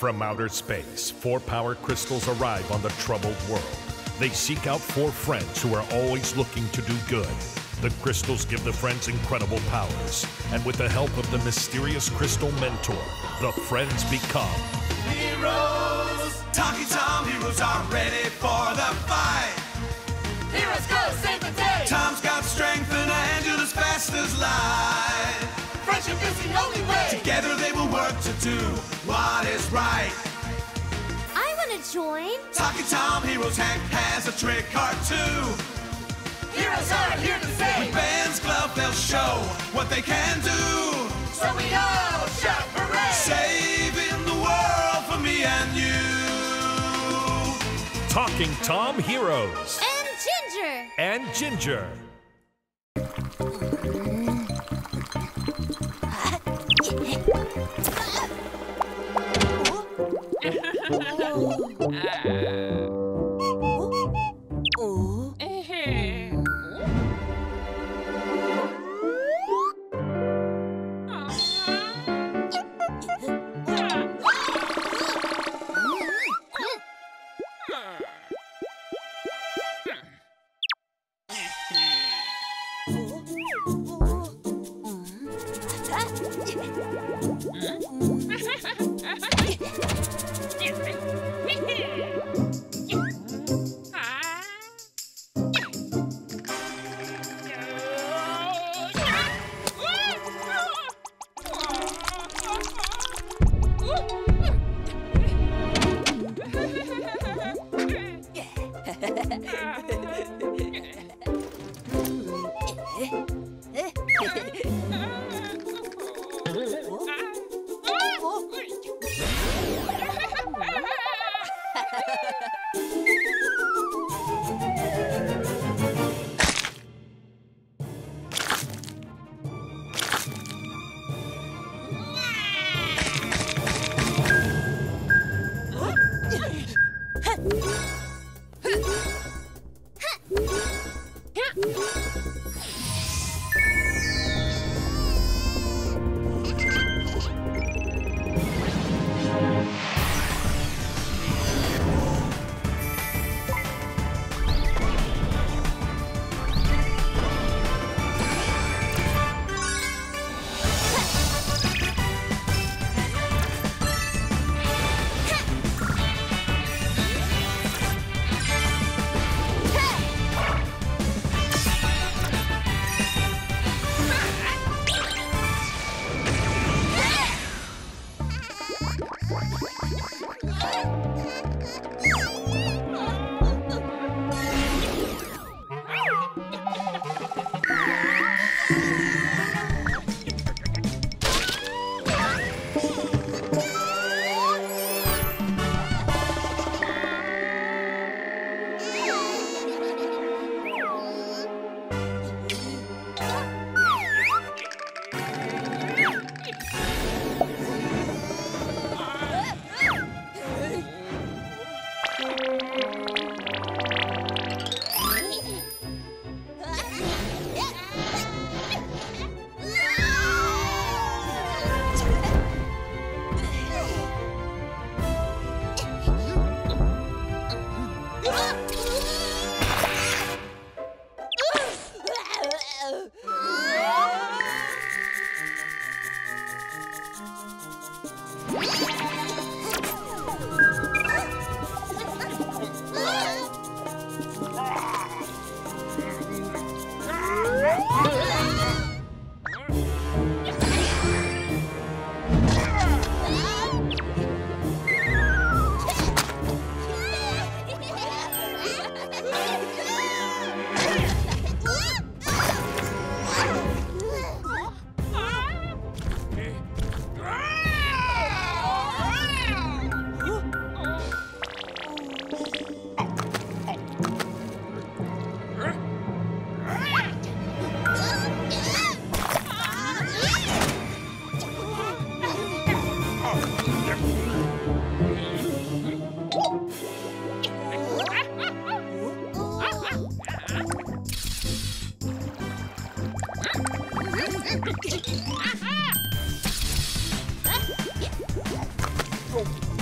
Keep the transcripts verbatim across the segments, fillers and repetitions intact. From outer space, four power crystals arrive on the troubled world. They seek out four friends who are always looking to do good. The crystals give the friends incredible powers, and with the help of the mysterious crystal mentor, the friends become heroes. Talking Tom heroes are ready for the fight. Heroes go save the day. Tom's got strength and an angel as fast as light. Friendship is the only way. Together they will work to do what is right. I want to join. Talking Tom heroes. Hank has a trick or two. Heroes are here to save. With Ben's glove they'll show what they can do. So we all shout hooray! Saving the world for me and you. Talking Tom heroes. And Ginger. And Ginger. Yo,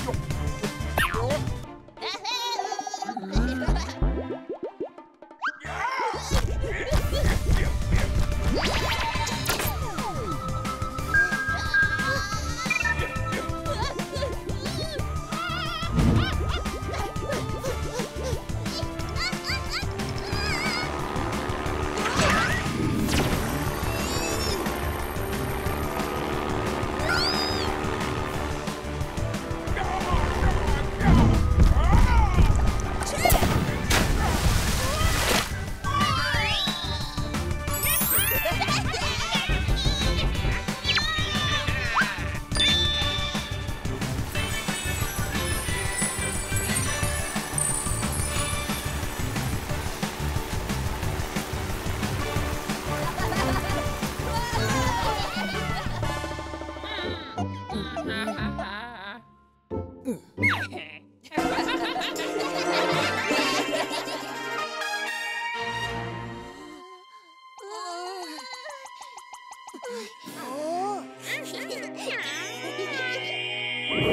yo. Ooh.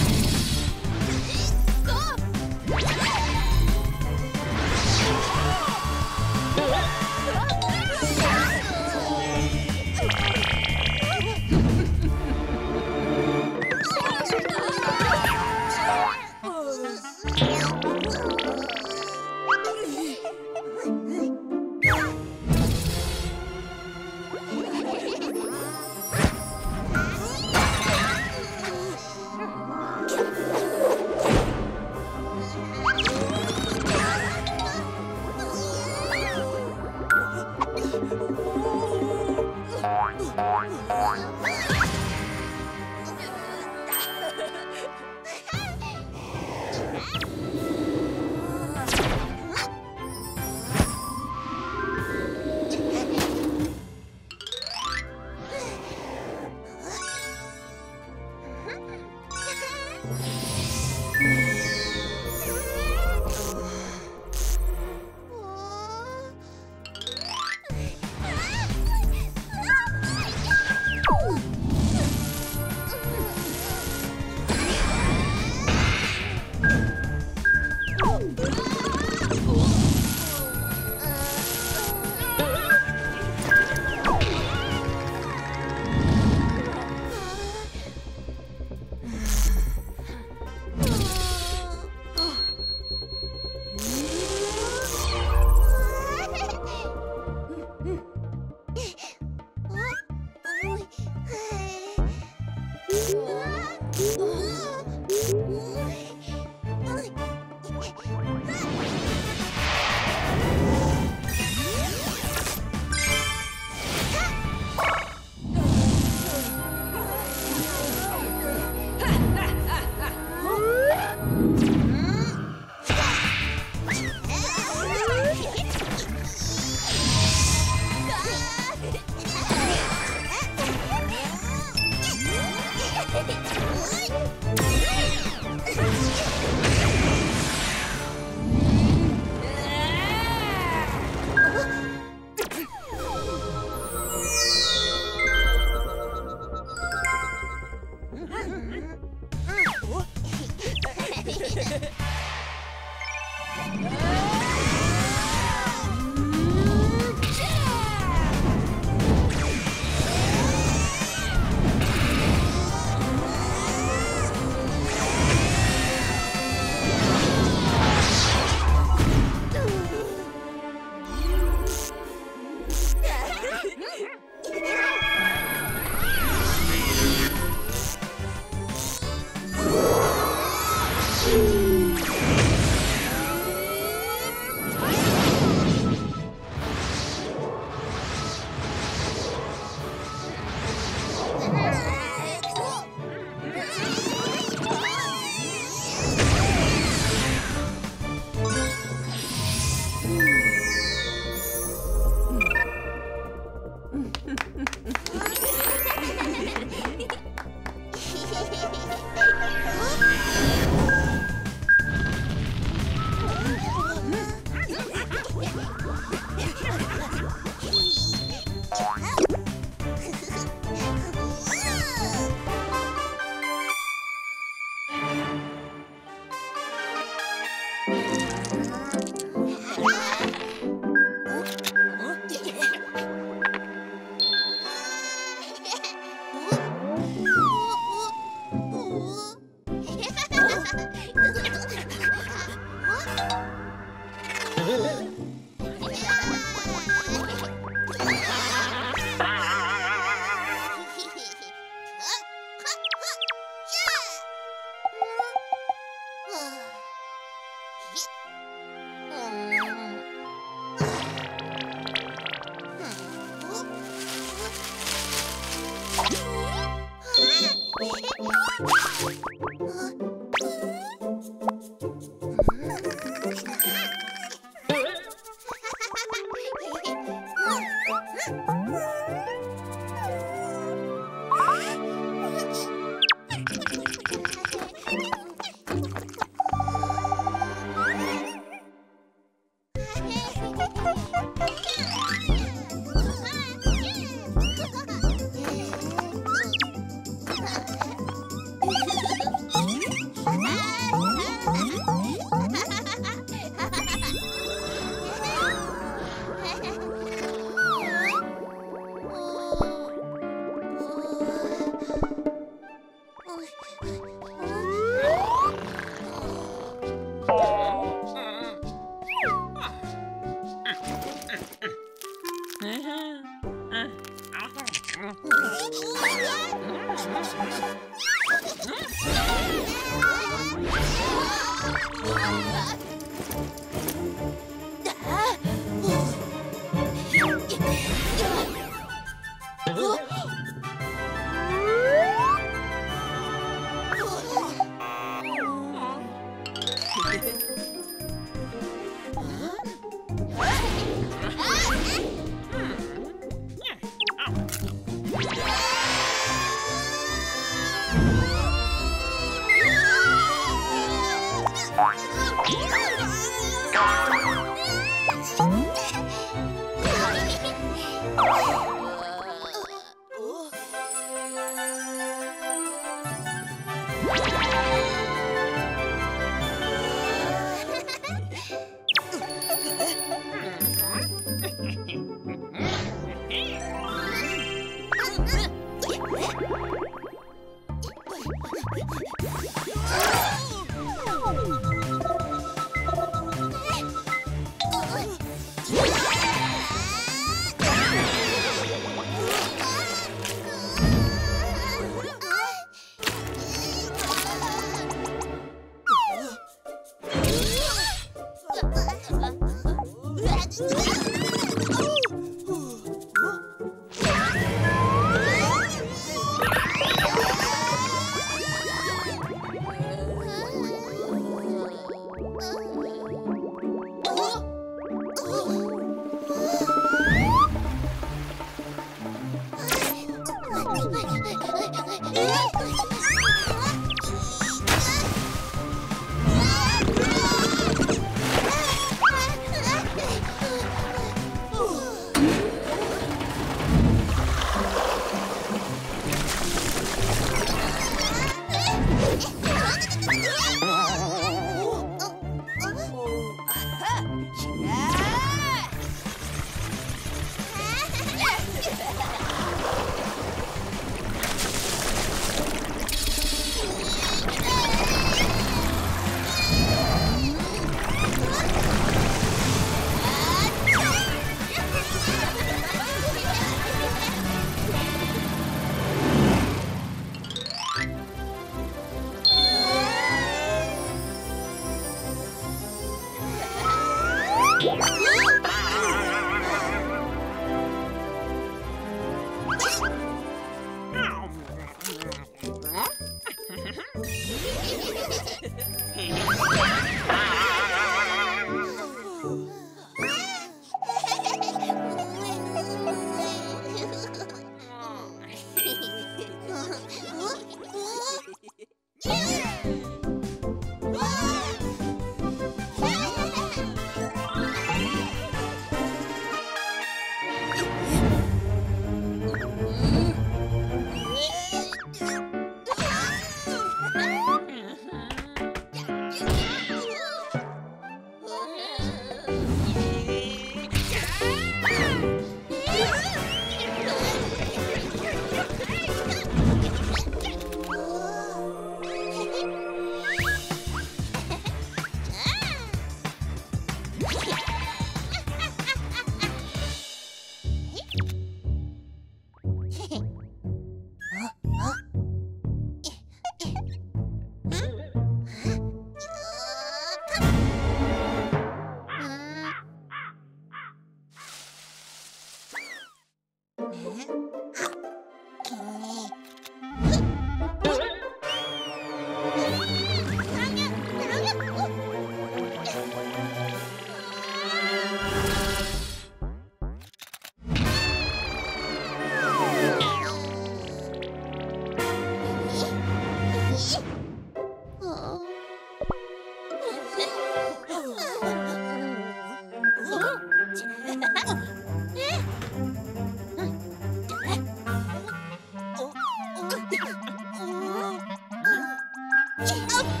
Rah!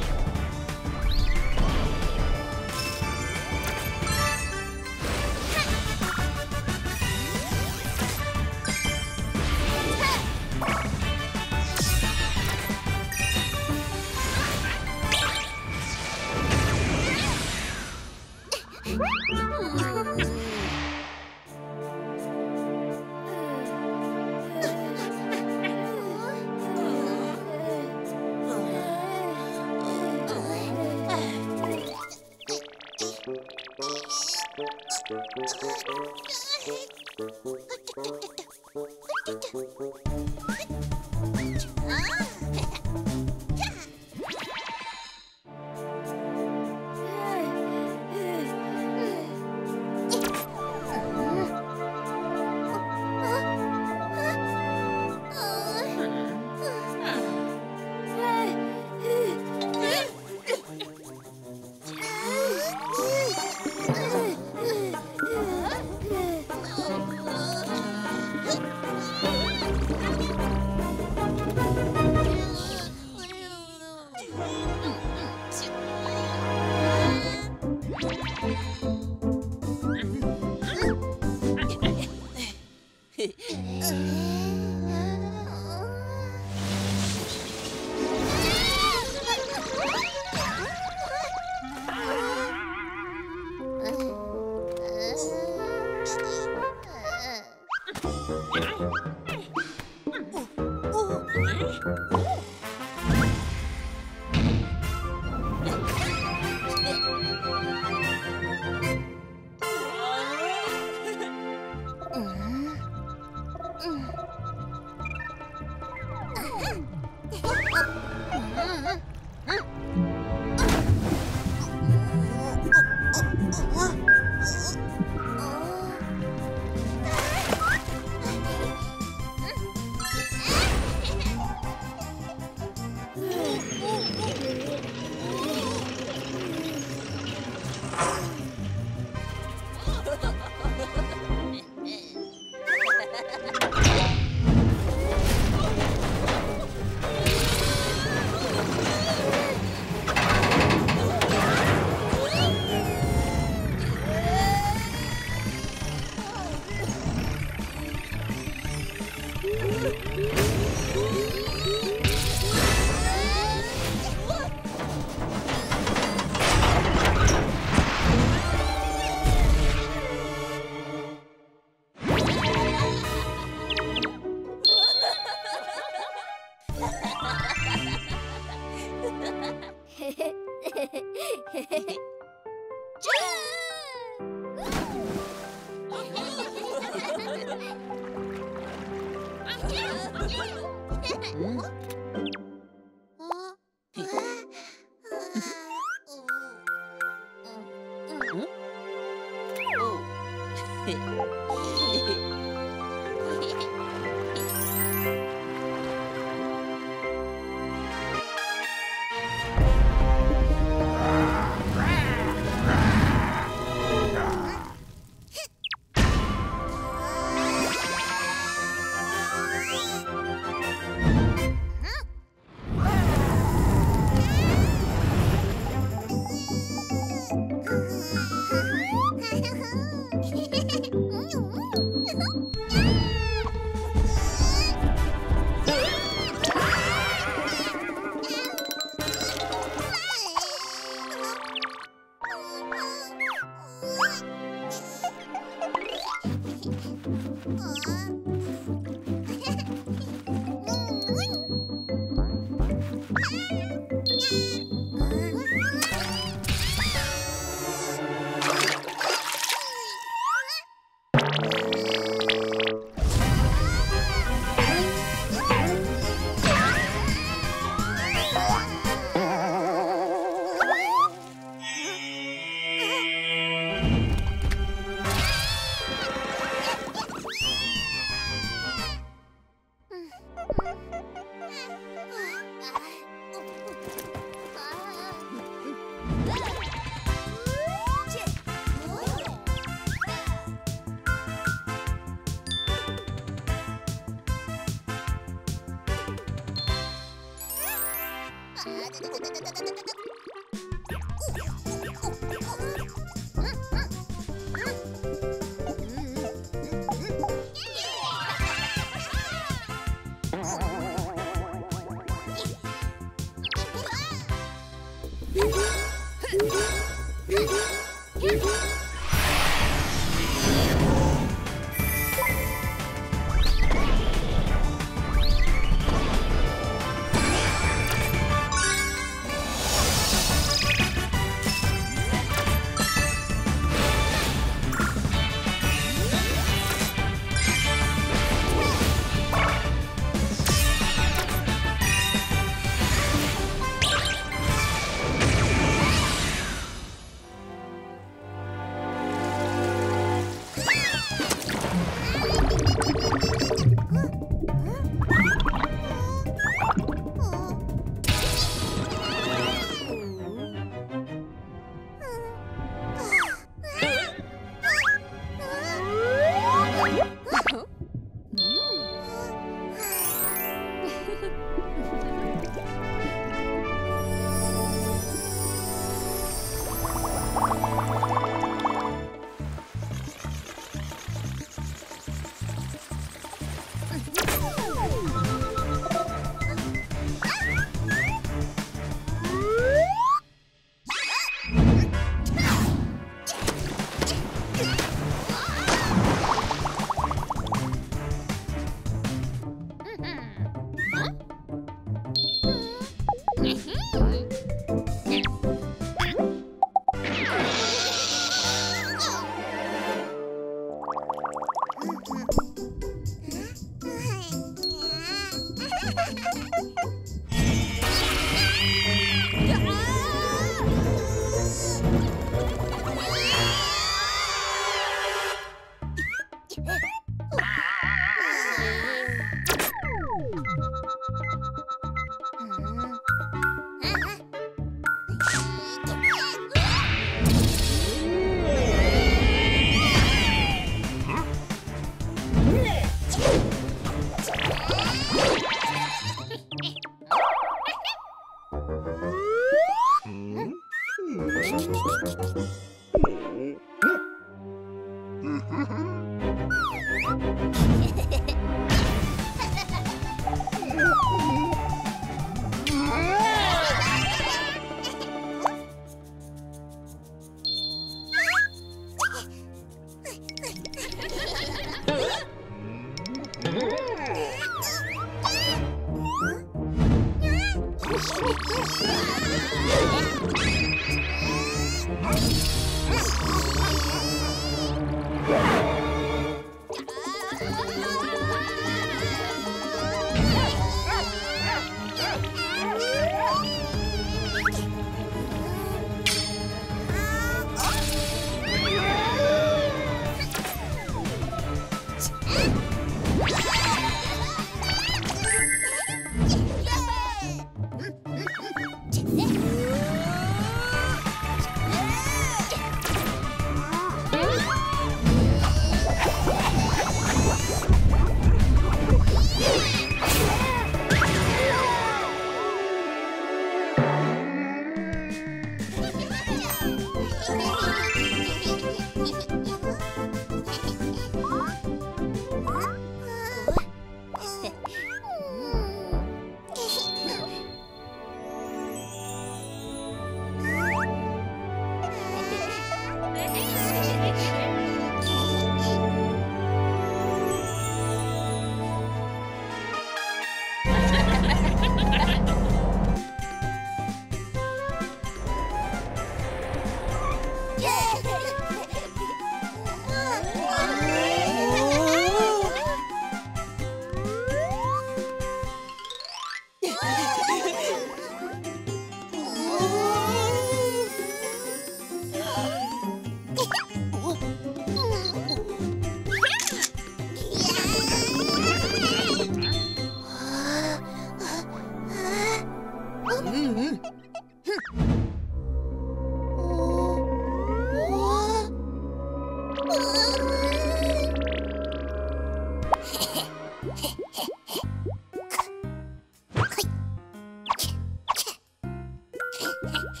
Yeah.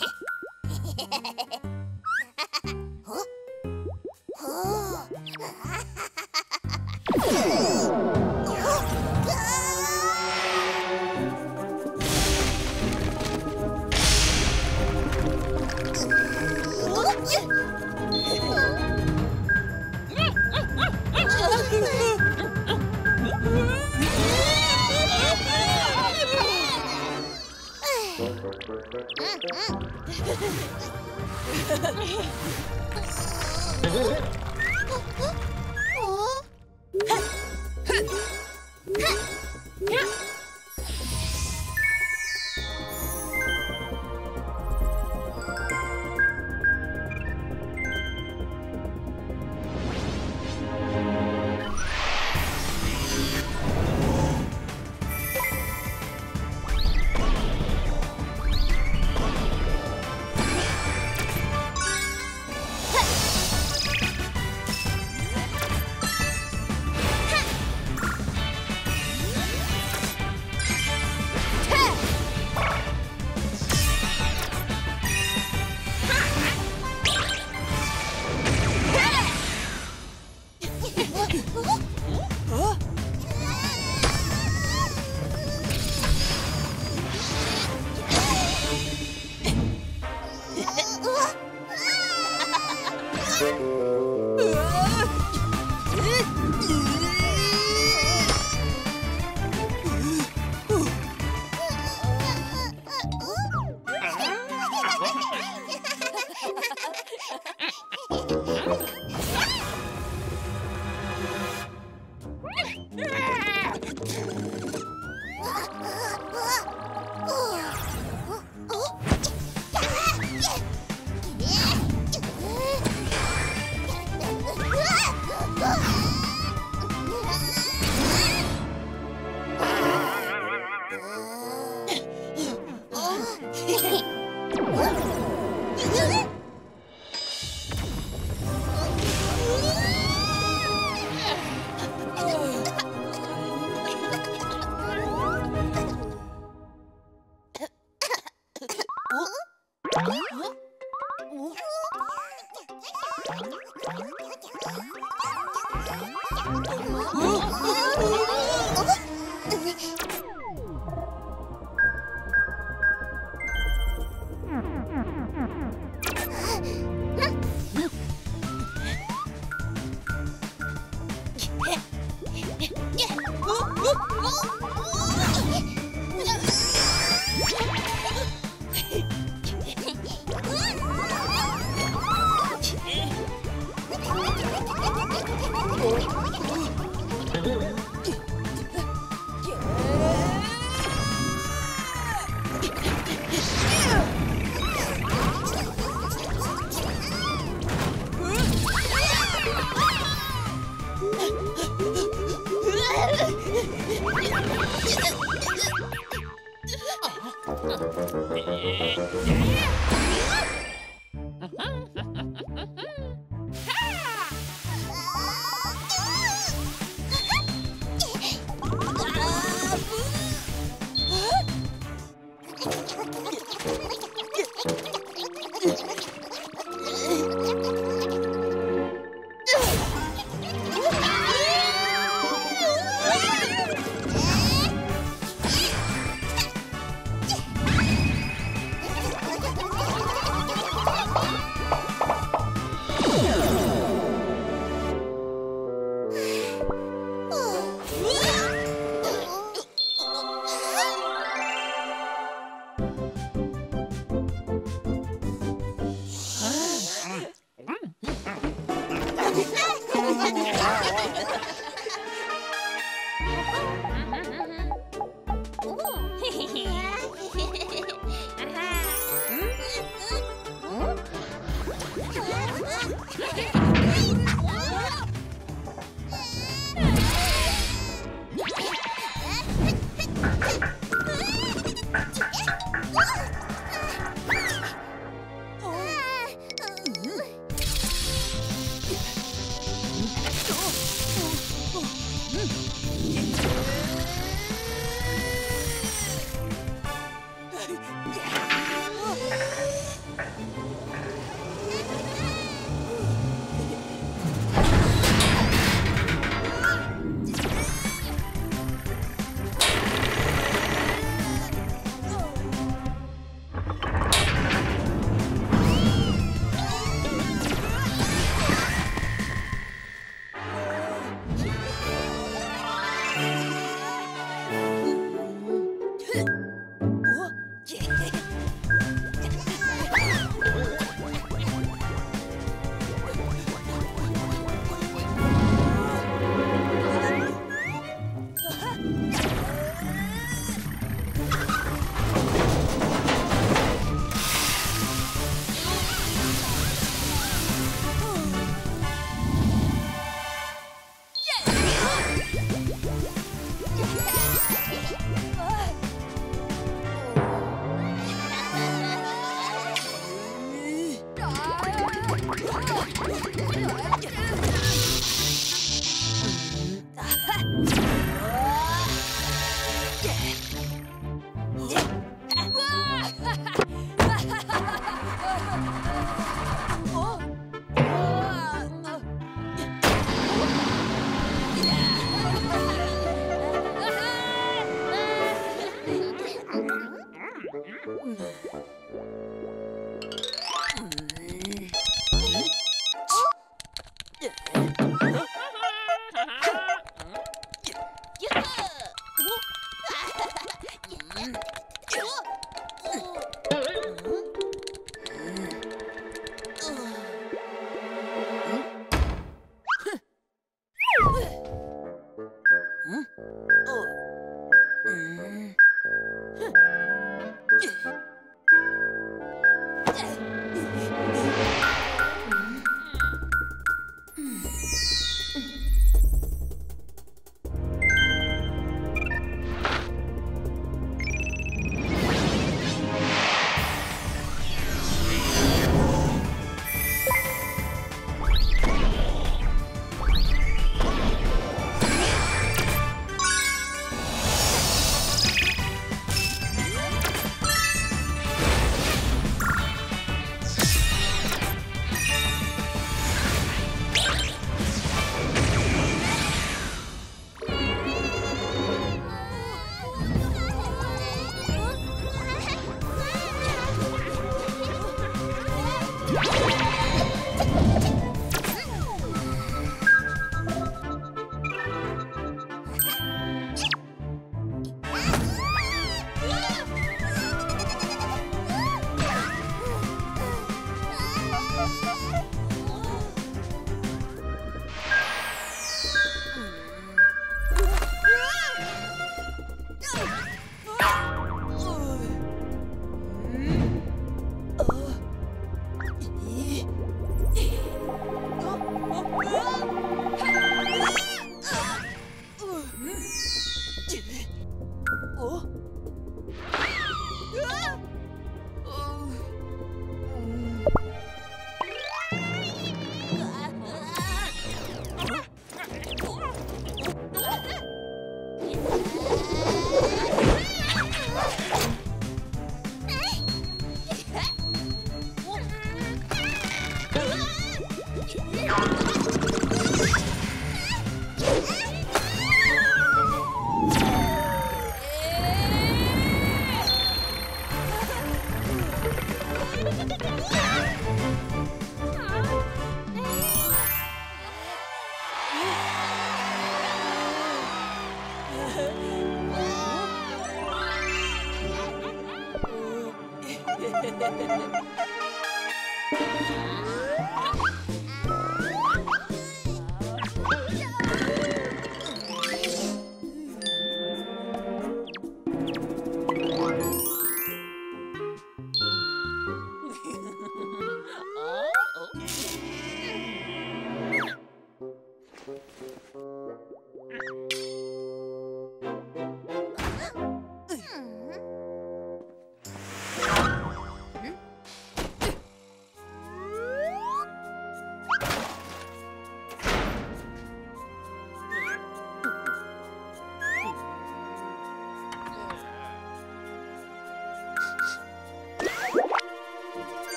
Ha ha ha!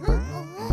Oh,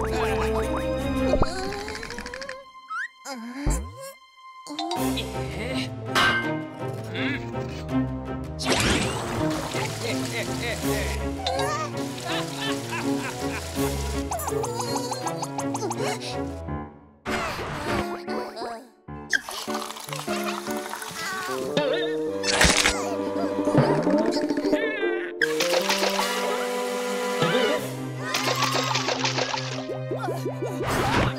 What? What?